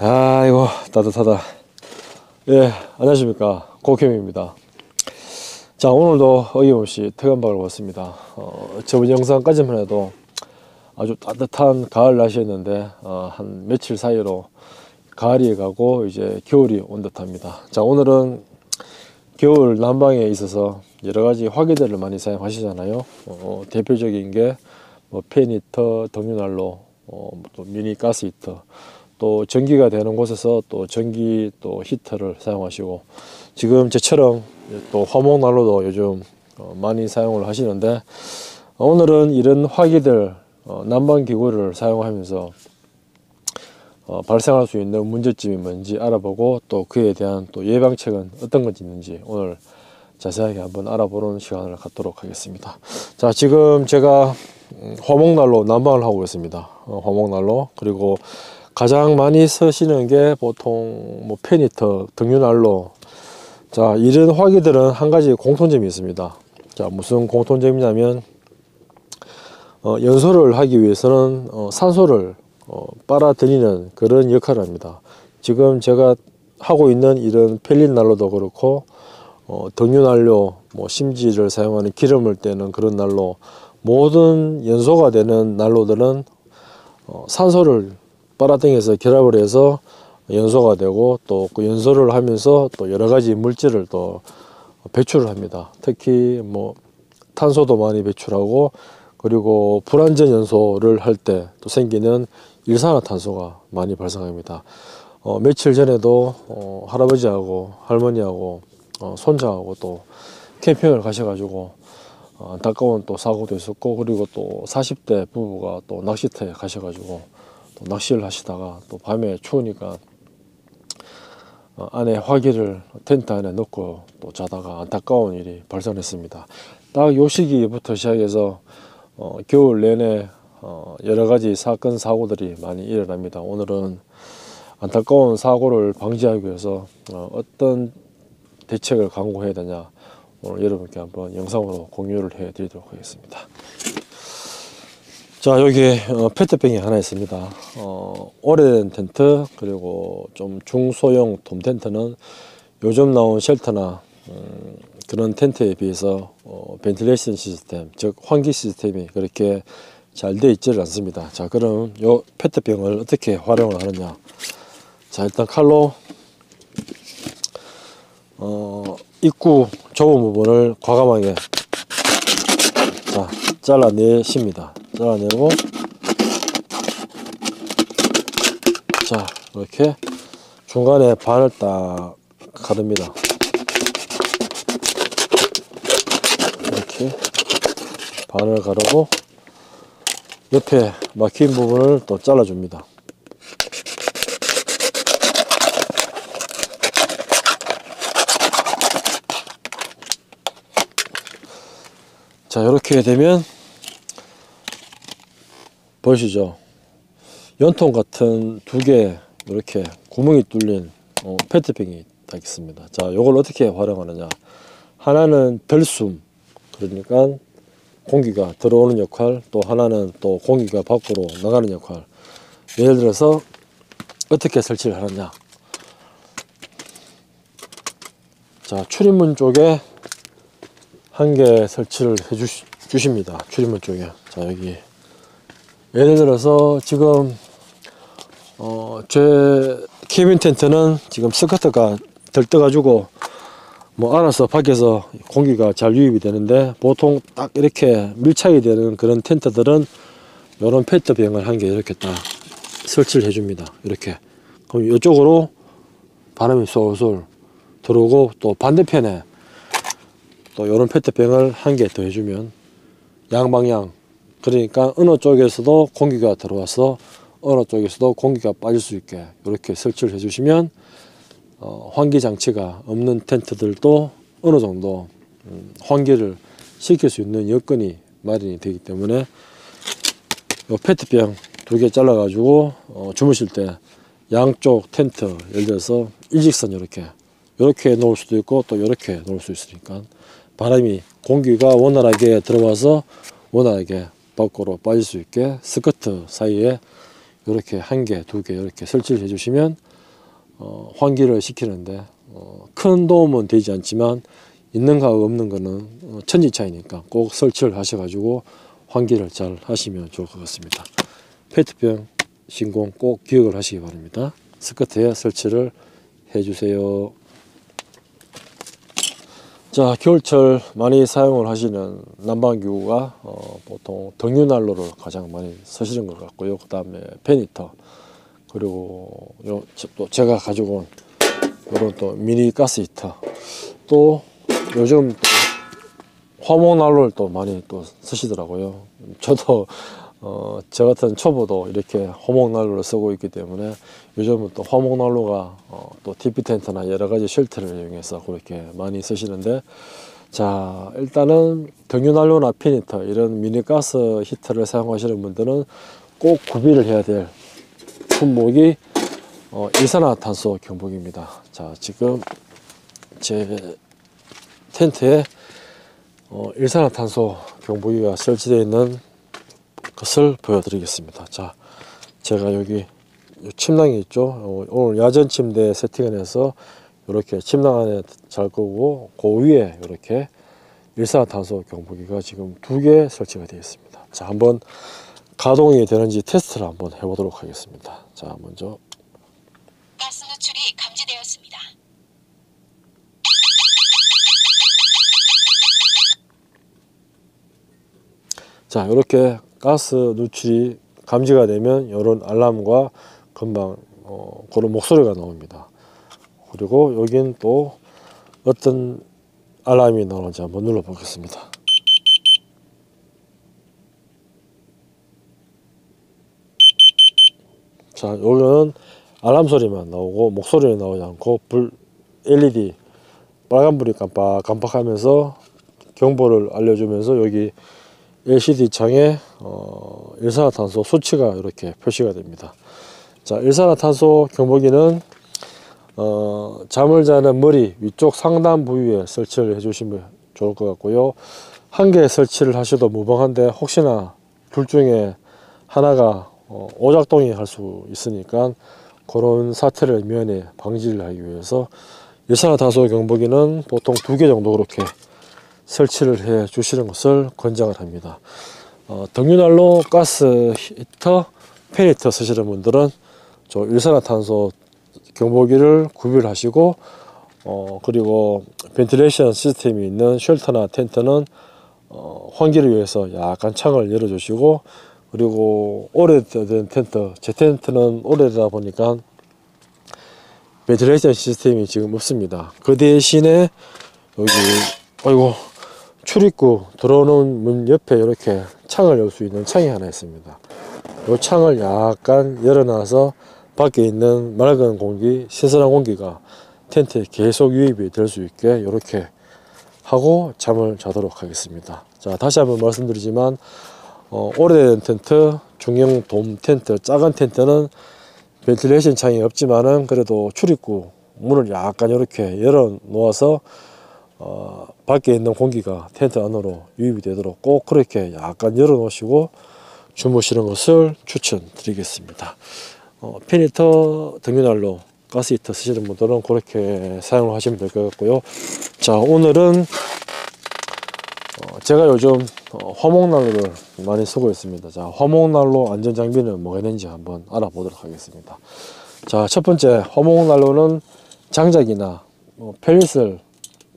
아이고 따뜻하다. 예, 안녕하십니까, 고캠입니다. 자, 오늘도 어김없이 퇴근박을 왔습니다. 저번 영상까지만 해도 아주 따뜻한 가을 날씨였는데 한 며칠 사이로 가을이 가고 이제 겨울이 온 듯합니다. 자, 오늘은 겨울 난방에 있어서 여러가지 화기들을 많이 사용하시잖아요. 대표적인게 뭐 팬 히터, 등유난로, 또 미니 가스 히터, 또 전기가 되는 곳에서 또 전기 또 히터를 사용하시고, 지금 저처럼 또 화목난로도 요즘 많이 사용을 하시는데, 오늘은 이런 화기들 난방기구를 사용하면서 발생할 수 있는 문제점이 뭔지 알아보고, 또 그에 대한 또 예방책은 어떤 것이 있는지 오늘 자세하게 한번 알아보는 시간을 갖도록 하겠습니다. 자, 지금 제가 화목난로 난방을 하고 있습니다. 화목난로, 그리고 가장 많이 쓰시는 게 보통 뭐 팬히터, 등유난로. 자, 이런 화기들은 한 가지 공통점이 있습니다. 자, 무슨 공통점이냐면 연소를 하기 위해서는 산소를 빨아들이는 그런 역할을 합니다. 지금 제가 하고 있는 이런 펠릿 난로도 그렇고, 등유난로, 뭐 심지를 사용하는 기름을 떼는 그런 난로, 모든 연소가 되는 난로들은 산소를 빨아당겨서 결합을 해서 연소가 되고, 또 그 연소를 하면서 또 여러 가지 물질을 또 배출을 합니다. 특히 뭐 탄소도 많이 배출하고, 그리고 불완전 연소를 할 때 또 생기는 일산화탄소가 많이 발생합니다. 며칠 전에도 할아버지하고 할머니하고 손자하고 또 캠핑을 가셔가지고 안타까운 또 사고도 있었고, 그리고 또 40대 부부가 또 낚시터에 가셔가지고 또 낚시를 하시다가 또 밤에 추우니까 안에 화기를 텐트 안에 넣고 또 자다가 안타까운 일이 발생했습니다. 딱 요 시기부터 시작해서 겨울 내내 여러가지 사건 사고들이 많이 일어납니다. 오늘은 안타까운 사고를 방지하기 위해서 어떤 대책을 강구해야 되냐, 오늘 여러분께 한번 영상으로 공유를 해 드리도록 하겠습니다. 자, 여기 페트병이 하나 있습니다. 오래된 텐트, 그리고 좀 중소형 돔 텐트는 요즘 나온 쉘터나 그런 텐트에 비해서 벤틸레이션 시스템, 즉 환기 시스템이 그렇게 잘 되어 있지를 않습니다. 자, 그럼 요 페트병을 어떻게 활용을 하느냐. 자, 일단 칼로 입구 좁은 부분을 과감하게 자, 잘라내십니다. 잘라내고, 자, 이렇게 중간에 반을 딱 가릅니다. 이렇게 반을 가르고 옆에 막힌 부분을 또 잘라줍니다. 자, 이렇게 되면 보이시죠? 연통 같은 두 개 이렇게 구멍이 뚫린 페트병이 딱 있습니다. 자, 요걸 어떻게 활용하느냐. 하나는 덜숨, 그러니까 공기가 들어오는 역할, 또 하나는 또 공기가 밖으로 나가는 역할. 예를 들어서 어떻게 설치를 하느냐. 자, 출입문 쪽에 한 개 설치를 해주십니다. 출입문 쪽에. 자, 여기 예를 들어서 지금 제 캐빈 텐트는 지금 스커트가 들떠가지고 뭐 알아서 밖에서 공기가 잘 유입이 되는데, 보통 딱 이렇게 밀착이 되는 그런 텐트들은 요런 페트병을 한 개 이렇게 딱 설치를 해줍니다. 이렇게. 그럼 이쪽으로 바람이 쏠쏠 들어오고, 또 반대편에 또 이런 페트병을 한 개 더 해주면 양방향, 그러니까 어느 쪽에서도 공기가 들어와서 어느 쪽에서도 공기가 빠질 수 있게 이렇게 설치를 해주시면 환기 장치가 없는 텐트들도 어느 정도 환기를 시킬 수 있는 여건이 마련이 되기 때문에, 이 페트병 두 개 잘라 가지고 주무실 때 양쪽 텐트, 예를 들어서 일직선 이렇게 놓을 수도 있고, 또 이렇게 놓을 수 있으니까 바람이, 공기가 원활하게 들어와서 원활하게 밖으로 빠질 수 있게 스커트 사이에 이렇게 한 개, 두 개 이렇게 설치를 해주시면 환기를 시키는데 큰 도움은 되지 않지만 있는가 없는 거는 천지 차이니까 꼭 설치를 하셔가지고 환기를 잘 하시면 좋을 것 같습니다. 페트병 신공 꼭 기억을 하시기 바랍니다. 스커트에 설치를 해주세요. 자, 겨울철 많이 사용을 하시는 난방기구가 보통 등유난로를 가장 많이 쓰시는 것 같고요. 그 다음에 팬히터, 그리고 요, 또 제가 가지고 온 이런 또 미니 가스히터, 또 요즘 화목난로를 또 많이 또 쓰시더라고요. 저도 저 같은 초보도 이렇게 화목난로를 쓰고 있기 때문에 요즘은 또 화목난로가 또 TV 텐트나 여러 가지 쉘터를 이용해서 그렇게 많이 쓰시는데, 자, 일단은 등유난로나 팬히터 이런 미니가스 히터를 사용하시는 분들은 꼭 구비를 해야 될 품목이 이산화탄소 경보기입니다. 자, 지금 제 텐트에 일산화탄소 경보기가 설치되어 있는 것을 보여드리겠습니다. 자, 제가 여기 침낭이 있죠. 오늘 야전 침대 세팅을 해서 이렇게 침낭 안에 잘 거고, 그 위에 이렇게 일산화탄소 경보기가 지금 두 개 설치가 되어 있습니다. 자, 한번 가동이 되는지 테스트를 한번 해보도록 하겠습니다. 자, 먼저 가스 누출이 감지되었습니다. 자, 이렇게 가스 누출이 감지가 되면 이런 알람과 금방 그런 목소리가 나옵니다. 그리고 여긴 또 어떤 알람이 나오는지 한번 눌러 보겠습니다. 자, 여기는 알람 소리만 나오고 목소리는 나오지 않고 LED 빨간불이 깜빡깜빡 하면서 경보를 알려주면서 여기 LCD 창에 일산화탄소 수치가 이렇게 표시가 됩니다. 자, 일산화탄소 경보기는 잠을 자는 머리 위쪽 상단 부위에 설치를 해주시면 좋을 것 같고요. 한 개 설치를 하셔도 무방한데 혹시나 둘 중에 하나가 오작동이 할 수 있으니까 그런 사태를 미연에 방지를 하기 위해서 일산화탄소 경보기는 보통 두 개 정도 그렇게 설치를 해 주시는 것을 권장을 합니다. 등유난로, 가스 히터, 팬 히터 쓰시는 분들은 저 일산화탄소 경보기를 구비를 하시고, 그리고 벤틸레이션 시스템이 있는 쉘터나 텐트는 환기를 위해서 약간 창을 열어 주시고, 그리고 오래된 텐트, 제 텐트는 오래되다 보니까 벤틸레이션 시스템이 지금 없습니다. 그 대신에 여기 출입구 들어오는 문 옆에 이렇게 창을 열 수 있는 창이 하나 있습니다. 이 창을 약간 열어놔서 밖에 있는 맑은 공기, 신선한 공기가 텐트에 계속 유입이 될 수 있게 이렇게 하고 잠을 자도록 하겠습니다. 자, 다시 한번 말씀드리지만 오래된 텐트, 중형 돔 텐트, 작은 텐트는 벤틸레이션 창이 없지만은 그래도 출입구 문을 약간 이렇게 열어놓아서 밖에 있는 공기가 텐트 안으로 유입이 되도록 꼭 그렇게 약간 열어 놓으시고 주무시는 것을 추천드리겠습니다. 팬히터, 등유난로, 가스히터 쓰시는 분들은 그렇게 사용을 하시면 될 것 같고요. 자, 오늘은 제가 요즘 화목난로를 많이 쓰고 있습니다. 자, 화목난로 안전장비는 뭐가 있는지 한번 알아보도록 하겠습니다. 자, 첫 번째, 화목난로는 장작이나 펠릿을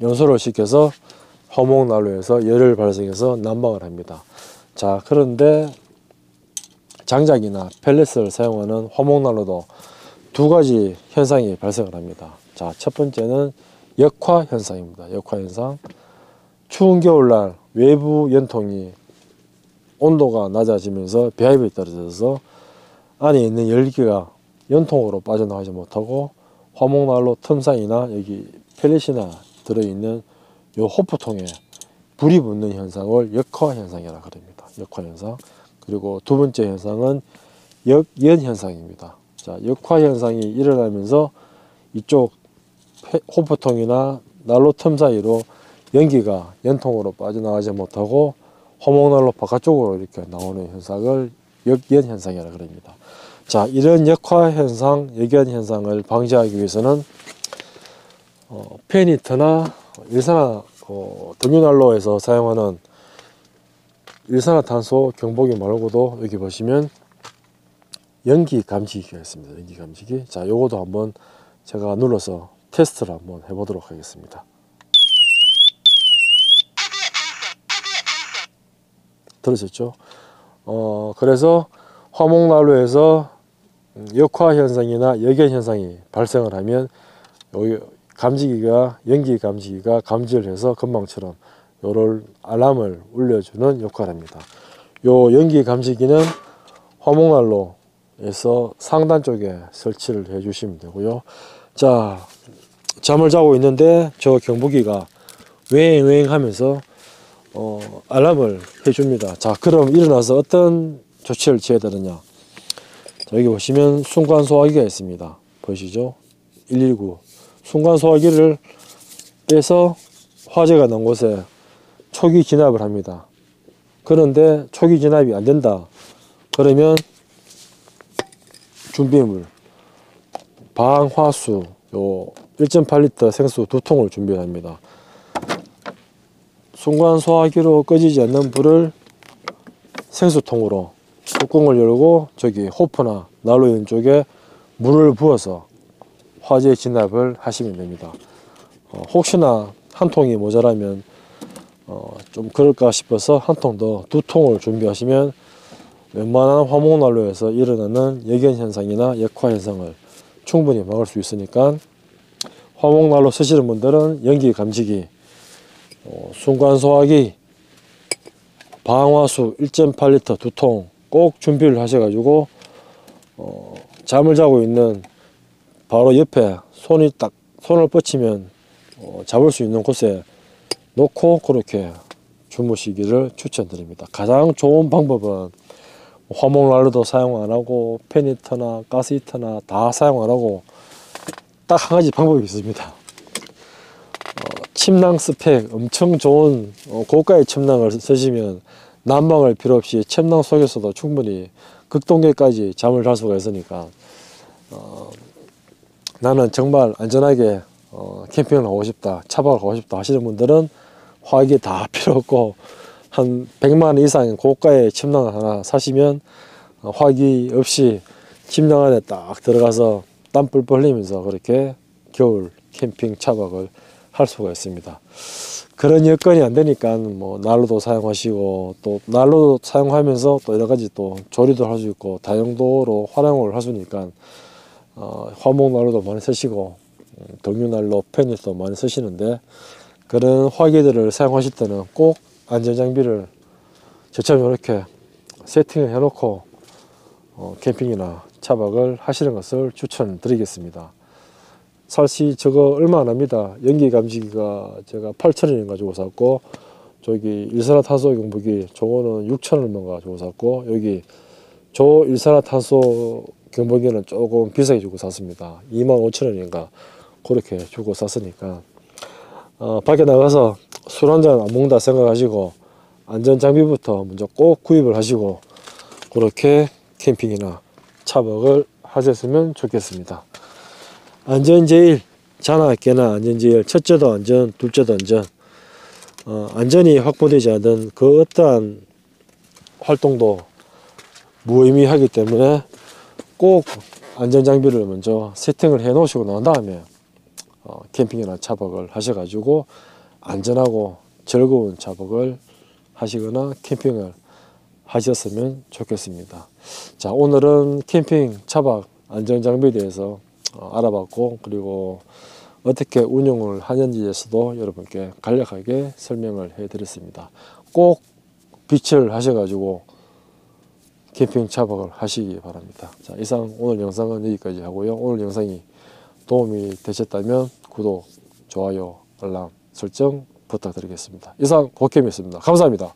연소를 시켜서 화목난로에서 열을 발생해서 난방을 합니다. 자, 그런데 장작이나 펠렛을 사용하는 화목난로도 두 가지 현상이 발생을 합니다. 자, 첫 번째는 역화 현상입니다. 역화 현상. 추운 겨울날 외부 연통이 온도가 낮아지면서 배합이 떨어져서 안에 있는 열기가 연통으로 빠져나가지 못하고 화목난로 틈 사이나 여기 펠렛이나 들어있는 요 호프통에 불이 붙는 현상을 역화 현상이라고 합니다. 역화 현상. 그리고 두 번째 현상은 역연 현상입니다. 자, 역화 현상이 일어나면서 이쪽 호프통이나 난로 틈 사이로 연기가 연통으로 빠져나가지 못하고 화목난로 바깥쪽으로 이렇게 나오는 현상을 역연 현상이라고 합니다. 자, 이런 역화 현상, 역연 현상을 방지하기 위해서는 페니트나 일산화 등유난로에서 사용하는 일산화탄소 경보기 말고도 여기 보시면 연기 감지기가 있습니다. 연기 감지기. 자, 요것도 한번 제가 눌러서 테스트를 한번 해보도록 하겠습니다. 들으셨죠? 그래서 화목난로에서 역화 현상이나 역연 현상이 발생을 하면 여기 감지기가, 연기 감지기가 감지를 해서 금방처럼 요럴 알람을 울려주는 역할을 합니다. 요 연기 감지기는 화목난로에서 상단 쪽에 설치를 해 주시면 되고요. 자, 잠을 자고 있는데 저 경보기가 웽웽 하면서 알람을 해줍니다. 자, 그럼 일어나서 어떤 조치를 취해야 되느냐. 자, 여기 보시면 순간 소화기가 있습니다. 보이시죠? 119 순간 소화기를 빼서 화재가 난 곳에 초기 진압을 합니다. 그런데 초기 진압이 안 된다 그러면 준비물 방화수 요 1.8L 생수 2통을 준비합니다. 순간 소화기로 꺼지지 않는 불을 생수통으로 뚜껑을 열고 저기 호프나 난로 있는 쪽에 물을 부어서 화재 진압을 하시면 됩니다. 혹시나 한 통이 모자라면 좀 그럴까 싶어서 한 통 더, 2통을 준비하시면 웬만한 화목난로에서 일어나는 역연 현상이나 역화 현상을 충분히 막을 수 있으니까 화목난로 쓰시는 분들은 연기 감지기, 순간 소화기, 방화수 1.8L 2통 꼭 준비를 하셔가지고 잠을 자고 있는 바로 옆에 손이 딱 손을 뻗치면 잡을 수 있는 곳에 놓고 그렇게 주무시기를 추천드립니다. 가장 좋은 방법은 화목난로도 사용 안하고 팬히터나 가스히터나 다 사용 안하고 딱 한 가지 방법이 있습니다. 침낭 스펙 엄청 좋은 고가의 침낭을 쓰시면 난방을 필요 없이 침낭 속에서도 충분히 극동계까지 잠을 잘 수가 있으니까 나는 정말 안전하게 캠핑을 가고 싶다, 차박을 가고 싶다 하시는 분들은 화기 다 필요 없고 한 100만원 이상 고가의 침낭을 하나 사시면 화기 없이 침낭 안에 딱 들어가서 땀 뿔뿔 흘리면서 그렇게 겨울 캠핑 차박을 할 수가 있습니다. 그런 여건이 안 되니까 뭐 난로도 사용하시고 또 난로도 사용하면서 또 여러 가지 또 조리도 할 수 있고 다용도로 활용을 하시니까 화목난로도 많이 쓰시고 등유난로, 페니스도 많이 쓰시는데 그런 화기들을 사용하실 때는 꼭 안전장비를 저처럼 이렇게 세팅을 해놓고 캠핑이나 차박을 하시는 것을 추천드리겠습니다. 사실 저거 얼마 안 합니다. 연기감지기가 제가 8,000원 가지고 샀고 저기 일산화탄소 경보기 저거는 6,000원 가지고 샀고 여기 저 일산화탄소 경보기는 조금 비싸게 주고 샀습니다. 25,000원인가 그렇게 주고 샀으니까 밖에 나가서 술 한잔 안 먹는다 생각하시고 안전장비부터 먼저 꼭 구입을 하시고 그렇게 캠핑이나 차박을 하셨으면 좋겠습니다. 안전 제일, 자나 깨나 안전 제일, 첫째도 안전, 둘째도 안전. 안전이 확보되지 않은 그 어떠한 활동도 무의미하기 때문에 꼭 안전장비를 먼저 세팅을 해 놓으시고 난 다음에 캠핑이나 차박을 하셔가지고 안전하고 즐거운 차박을 하시거나 캠핑을 하셨으면 좋겠습니다. 자, 오늘은 캠핑, 차박, 안전장비에 대해서 알아봤고 그리고 어떻게 운영을 하는지에서도 여러분께 간략하게 설명을 해드렸습니다. 꼭 비치를 하셔가지고 캠핑 차박을 하시기 바랍니다. 자, 이상 오늘 영상은 여기까지 하고요. 오늘 영상이 도움이 되셨다면 구독, 좋아요, 알람 설정 부탁드리겠습니다. 이상 고캠이었습니다. 감사합니다.